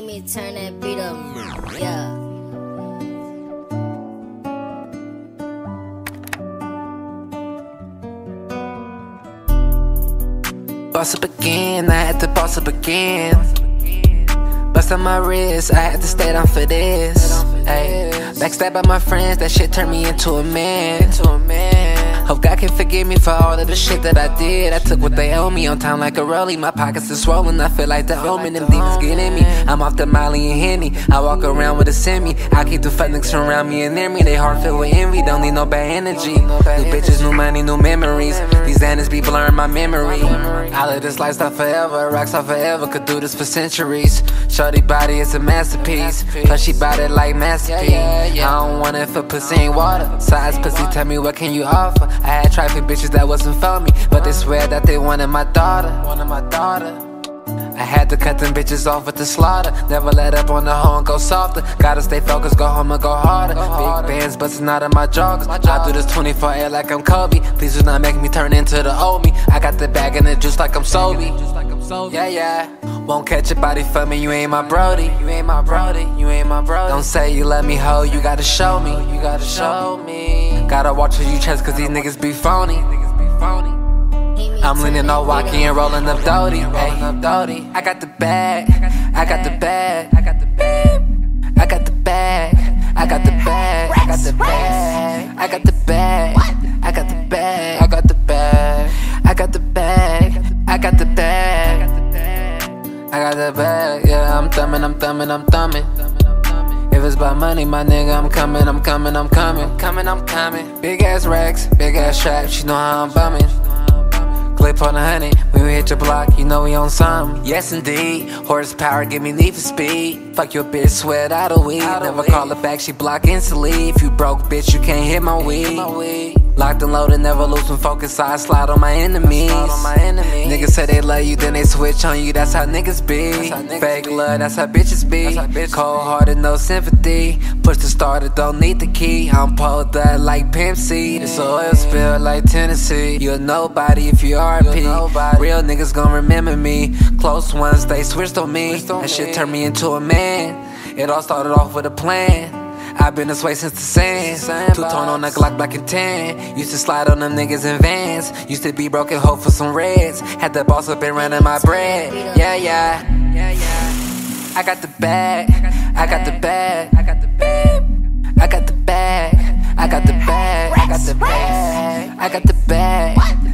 made me turn that beat up. Yeah. Boss up again, I had to boss up again. Bust on my wrist, I had to stay down for this. Ay, backstabbed by my friends, that shit turned me into a man. Hope God can forgive me for all of the shit that I did. I took what they owe me on time like a rollie. My pockets is swollen, I feel like the omen. Them demons get in me, I'm off the Molly and Henny. I walk around with a semi, I keep the fucks around me and near me. They heart filled with envy, don't need no bad energy. New bitches, new money, new memories. These honest people blurring my memory. I live this lifestyle forever, rocks off forever. Could do this for centuries. Shorty body is a masterpiece, plus she bought it like masterpiece. I don't want it for pussy and water. Size pussy, tell me what can you offer? I had trifling bitches that wasn't for me, but they swear that they wanted my daughter. I had to cut them bitches off with the slaughter. Never let up on the hoe and go softer. Gotta stay focused, go home and go harder. Big bands busting out of my joggers. I do this 24/8 like I'm Kobe. Please do not make me turn into the old me. I got the bag and the juice like I'm Sobe. Yeah, yeah. Won't catch your body for me, you ain't my brody. Don't say you love me, hoe, you gotta show me. Gotta watch who you trust, cause these niggas be phony. I'm leaning on walkie and rolling up Dodie. I got the bag, yeah, I'm thumbing. If it's about money, my nigga, I'm coming. Big ass racks, big ass straps, you know how I'm bumming. Clip on the honey, when we hit your block, you know we on something. Yes indeed, horsepower, give me need for speed. Fuck your bitch, sweat out a weed. Never call her back, she block instantly. If you broke, bitch, you can't hit my weed. Locked and loaded, never lose from focus, I slide on my enemies. Niggas say they love you, then they switch on you, that's how niggas be. Fake love, that's how bitches be. Cold hearted, no sympathy. Push the starter, don't need the key. I'm pulled up like Pimp C. This oil spill like Tennessee. You're nobody if you are a P. Real niggas gon' remember me. Close ones, they switched on me. That shit turned me into a man. It all started off with a plan. I've been this way since the sand. Two-tone on the Glock, black and tan. Used to slide on them niggas in Vans. Used to be broken, hope for some reds. Had the boss up and running my bread. Yeah, yeah. I got the bag. I got the bag.